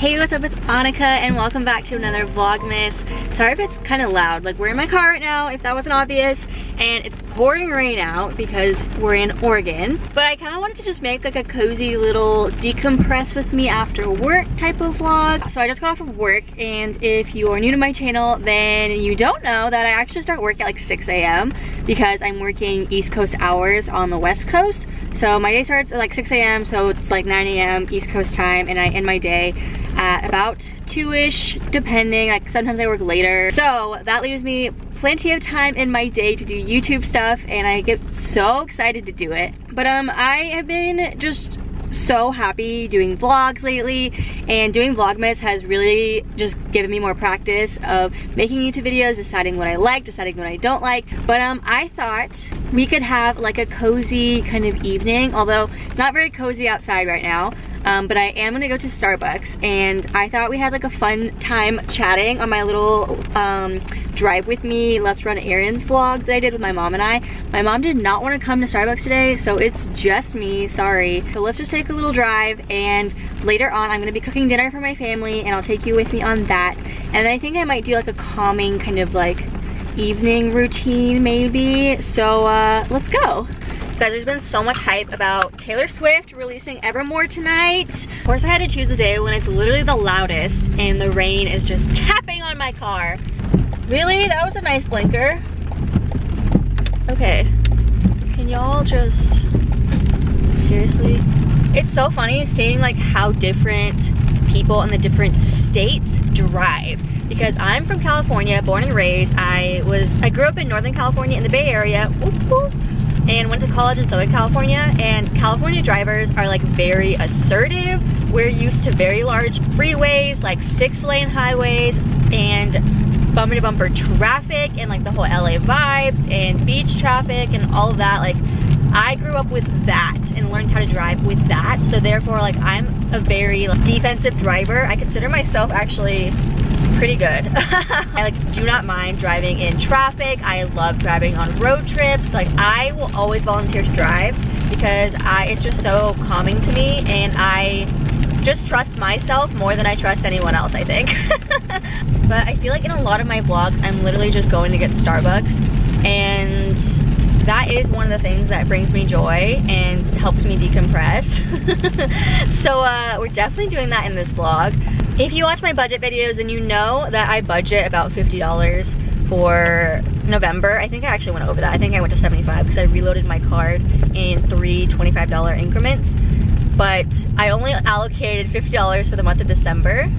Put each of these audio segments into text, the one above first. Hey, what's up? It's Annika and welcome back to another Vlogmas. Sorry if it's kind of loud, like we're in my car right now, if that wasn't obvious, and it's pouring rain out because we're in Oregon. But I kind of wanted to just make like a cozy little decompress with me after work type of vlog. So I just got off of work, and if you are new to my channel, then you don't know that I actually start work at like 6 AM because I'm working East Coast hours on the West Coast. So my day starts at like 6 AM, so it's like 9 AM East Coast time, and I end my day at about 2-ish, depending, like sometimes I work later. So that leaves me plenty of time in my day to do YouTube stuff, and I get so excited to do it. But I have been just so happy doing vlogs lately, and doing Vlogmas has really just given me more practice of making YouTube videos, deciding what I like, deciding what I don't like. But I thought we could have like a cozy kind of evening, although it's not very cozy outside right now. But I am gonna go to Starbucks, and I thought we had like a fun time chatting on my little drive with me, let's run errands vlog that I did with my mom and I. My mom did not want to come to Starbucks today, so it's just me, sorry. So let's just take a little drive, and later on I'm gonna be cooking dinner for my family, and I'll take you with me on that. And I think I might do like a calming kind of like evening routine maybe, so let's go. Guys, there's been so much hype about Taylor Swift releasing Evermore tonight. Of course I had to choose the day when it's literally the loudest and the rain is just tapping on my car. Really? That was a nice blinker. Okay. Can y'all just... seriously? It's so funny seeing like how different people in the different states drive. Because I'm from California, born and raised. I grew up in Northern California in the Bay Area. Ooh, ooh. And went to college in Southern California, and California drivers are like very assertive. We're used to very large freeways, like 6-lane highways, and bumper-to-bumper traffic, and like the whole LA vibes, and beach traffic, and all of that. Like, I grew up with that and learned how to drive with that, so therefore like I'm a very like, defensive driver. I consider myself actually pretty good. I like do not mind driving in traffic. I love driving on road trips. Like I will always volunteer to drive because it's just so calming to me, and I just trust myself more than I trust anyone else, I think. But I feel like in a lot of my vlogs I'm literally just going to get Starbucks, and that is one of the things that brings me joy and helps me decompress. So we're definitely doing that in this vlog. If you watch my budget videos, then you know that I budget about $50 for November. I think I actually went over that. I think I went to $75 because I reloaded my card in 3 $25 increments. But I only allocated $50 for the month of December.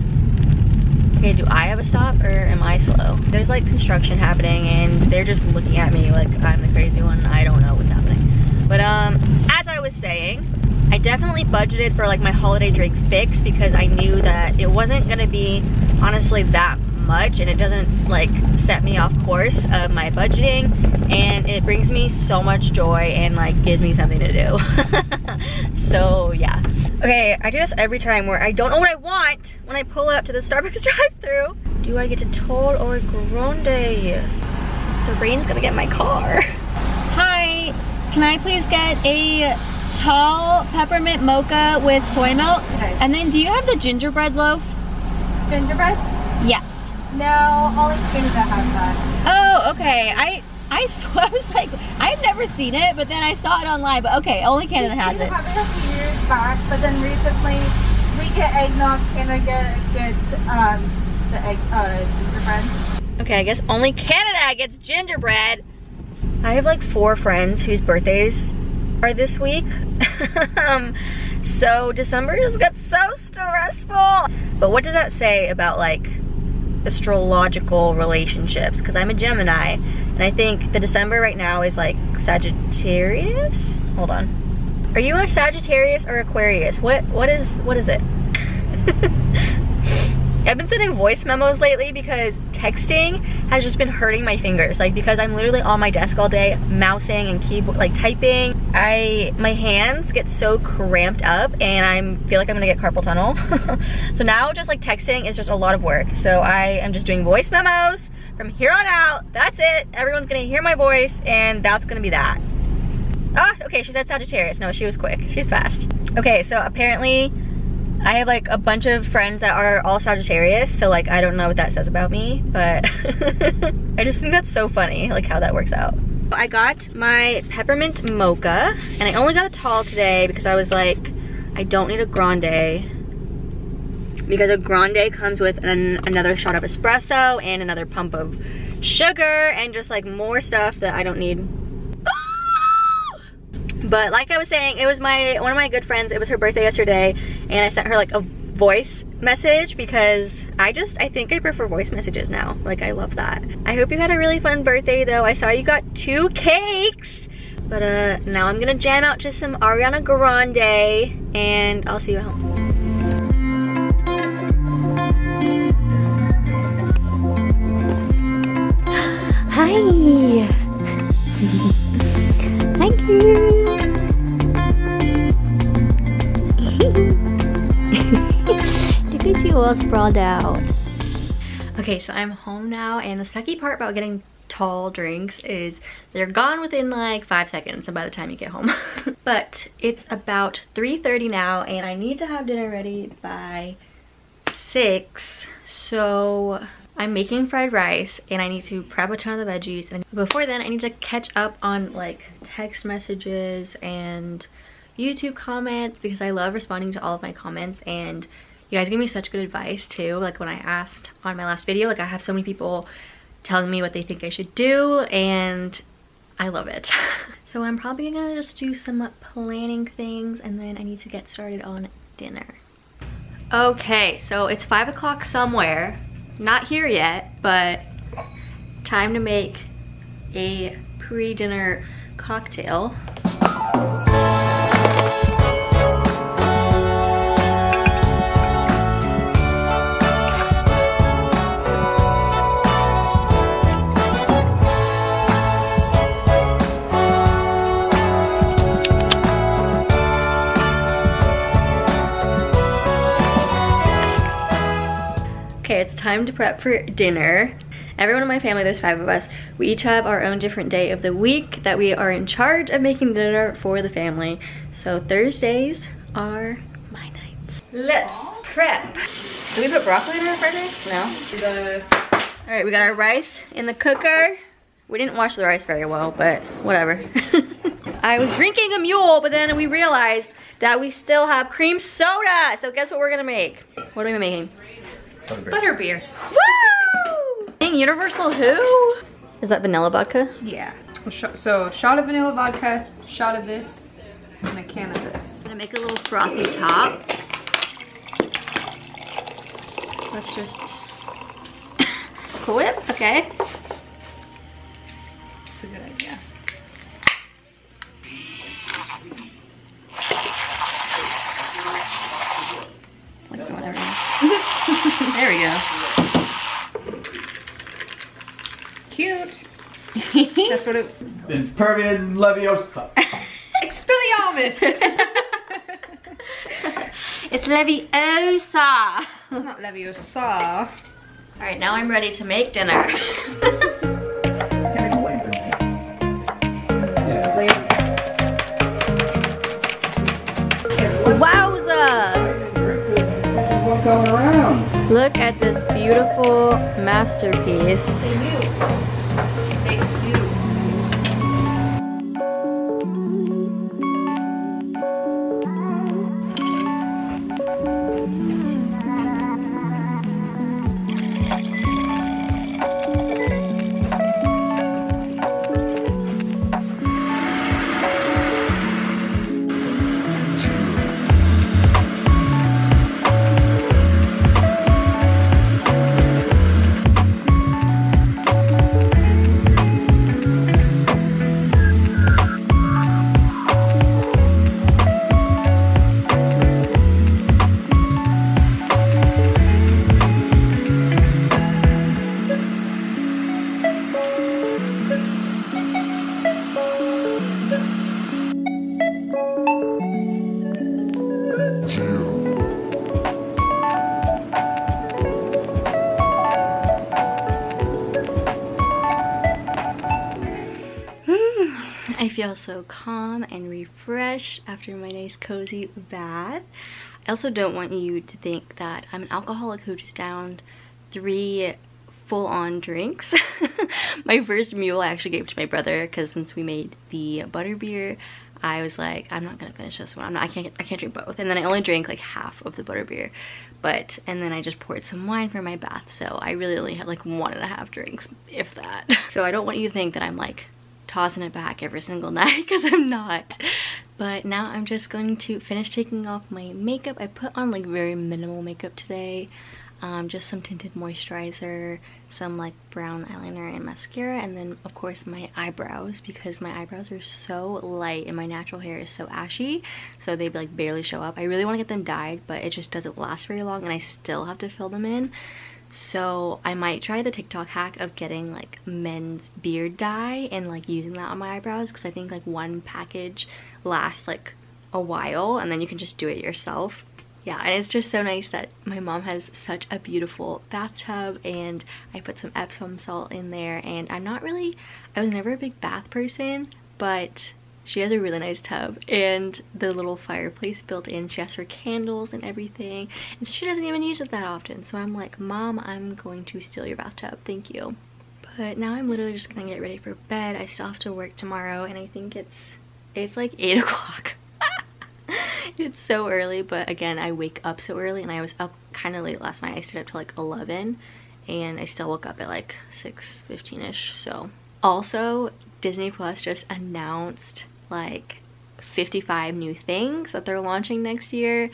Okay, do I have a stop or am I slow? There's like construction happening and they're just looking at me like I'm the crazy one. I don't know what's happening. But as I was saying, I definitely budgeted for like my holiday drink fix because I knew that it wasn't gonna be honestly that much, and it doesn't like set me off course of my budgeting, and it brings me so much joy and like gives me something to do. So yeah. Okay, I do this every time where I don't know what I want when I pull up to the Starbucks drive-thru. Do I get to tall or grande? The rain's gonna get my car. Hi, can I please get a tall peppermint mocha with soy milk? Okay. And then do you have the gingerbread loaf? Gingerbread? Yes. No, only things that have that. Oh, okay. I was like, I've never seen it, but then I saw it online. But okay, only Canada has it. We have it a few years back, but then recently we get eggnog. Canada gets the egg gingerbread. Okay, I guess only Canada gets gingerbread. I have like 4 friends whose birthdays are this week. So December just got so stressful. But what does that say about like astrological relationships? Because I'm a Gemini, and I think the December right now is like Sagittarius. Hold on, are you a Sagittarius or Aquarius? What is it? I've been sending voice memos lately because texting has just been hurting my fingers, like because I'm literally on my desk all day mousing and keyboard, like typing. My hands get so cramped up and I feel like I'm gonna get carpal tunnel. So now just like texting is just a lot of work, so I am just doing voice memos from here on out. That's it. Everyone's gonna hear my voice, and that's gonna be that. Ah, okay, she said Sagittarius. No, she was quick, she's fast. Okay, so apparently I have like a bunch of friends that are all Sagittarius, so like I don't know what that says about me, but I just think that's so funny, like how that works out. I got my peppermint mocha, and I only got a tall today because I was like, I don't need a grande, because a grande comes with another shot of espresso and another pump of sugar and just like more stuff that I don't need. But like I was saying, it was one of my good friends, it was her birthday yesterday, and I sent her like a voice message because I think I prefer voice messages now. Like I love that. I hope you had a really fun birthday though. I saw you got 2 cakes. But now I'm gonna jam out to some Ariana Grande, and I'll see you at home. Hi! Thank you! Look at you all sprawled out. Okay, so I'm home now, and the sucky part about getting tall drinks is they're gone within like 5 seconds by the time you get home. But it's about 3:30 now, and I need to have dinner ready by 6, so I'm making fried rice, and I need to prep a ton of the veggies, and before then I need to catch up on like text messages and YouTube comments because I love responding to all of my comments, and you guys give me such good advice too. Like when I asked on my last video, like I have so many people telling me what they think I should do, and I love it. So I'm probably gonna just do some planning things, and then I need to get started on dinner. Okay, so it's 5 o'clock somewhere. Not here yet, but time to make a pre-dinner cocktail. It's time to prep for dinner. Everyone in my family, there's 5 of us, we each have our own different day of the week that we are in charge of making dinner for the family. So Thursdays are my nights. Let's prep. Did we put broccoli in our fried rice? No. All right, we got our rice in the cooker. We didn't wash the rice very well, but whatever. I was drinking a mule, but then we realized that we still have cream soda. So guess what we're gonna make? What are we making? Butterbeer. Woo! Dang, Universal who? Is that vanilla vodka? Yeah. So a shot of vanilla vodka, shot of this, and a can of this. I'm gonna make a little frothy top. Let's just... Cool Whip? Okay. That's a good idea. Like going everywhere. There we go. Cute. That's what it... Wingardium Leviosa. Expelliarmus. It's Leviosa. Not Leviosa. All right, now I'm ready to make dinner. Wowza. Going around. Look at this beautiful masterpiece. Thank you. I feel so calm and refreshed after my nice cozy bath. I also don't want you to think that I'm an alcoholic who just downed 3 full-on drinks. My first mule I actually gave to my brother, because since we made the butterbeer, I was like, I'm not gonna finish this one. I can't drink both. And then I only drank like half of the butterbeer, and then I just poured some wine for my bath. So I really only had like 1.5 drinks, if that. So I don't want you to think that I'm like tossing it back every single night, because I'm not. But now I'm just going to finish taking off my makeup. I put on like very minimal makeup today. Just some tinted moisturizer, some like brown eyeliner and mascara, and then of course my eyebrows, because my eyebrows are so light and my natural hair is so ashy, so they like barely show up. I really want to get them dyed, but it just doesn't last very long and I still have to fill them in. So I might try the TikTok hack of getting like men's beard dye and like using that on my eyebrows, because I think like one package lasts like a while and then you can just do it yourself. Yeah, and it's just so nice that my mom has such a beautiful bathtub, and I put some Epsom salt in there, and I was never a big bath person, but she has a really nice tub and the little fireplace built in. She has her candles and everything, and she doesn't even use it that often, so I'm like, Mom, I'm going to steal your bathtub, thank you. But now I'm literally just gonna get ready for bed. I still have to work tomorrow, and I think it's like 8 o'clock. It's so early, but again, I wake up so early, and I was up kind of late last night. I stayed up till like 11, and I still woke up at like 6:15-ish, so. Also, Disney Plus just announced like 55 new things that they're launching next year.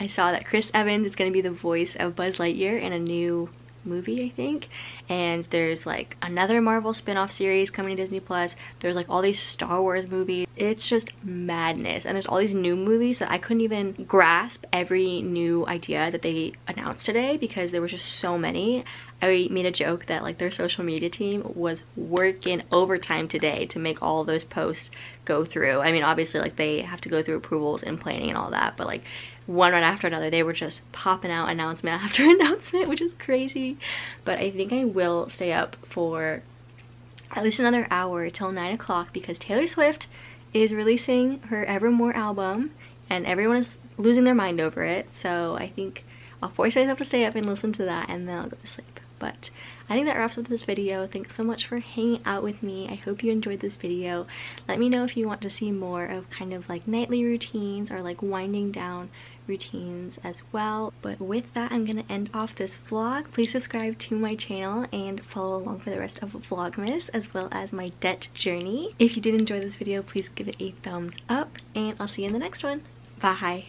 I saw that Chris Evans is going to be the voice of Buzz Lightyear in a new movie, I think, and there's like another Marvel spin-off series coming to Disney Plus. There's like all these Star Wars movies. It's just madness, and there's all these new movies that I couldn't even grasp every new idea that they announced today, because there was just so many. I made a joke that like their social media team was working overtime today to make all those posts go through. I mean, obviously like they have to go through approvals and planning and all that, but like one right after another, they were just popping out announcement after announcement, which is crazy. But I think I will stay up for at least another hour till 9 o'clock, because Taylor Swift is releasing her Evermore album and everyone is losing their mind over it. So I think I'll force myself to stay up and listen to that, and then I'll go to sleep. But I think that wraps up this video. Thanks so much for hanging out with me. I hope you enjoyed this video. Let me know if you want to see more of kind of like nightly routines or like winding down routines as well. But with that, I'm gonna end off this vlog. Please subscribe to my channel and follow along for the rest of Vlogmas, as well as my debt journey. If you did enjoy this video, please give it a thumbs up, and I'll see you in the next one. Bye.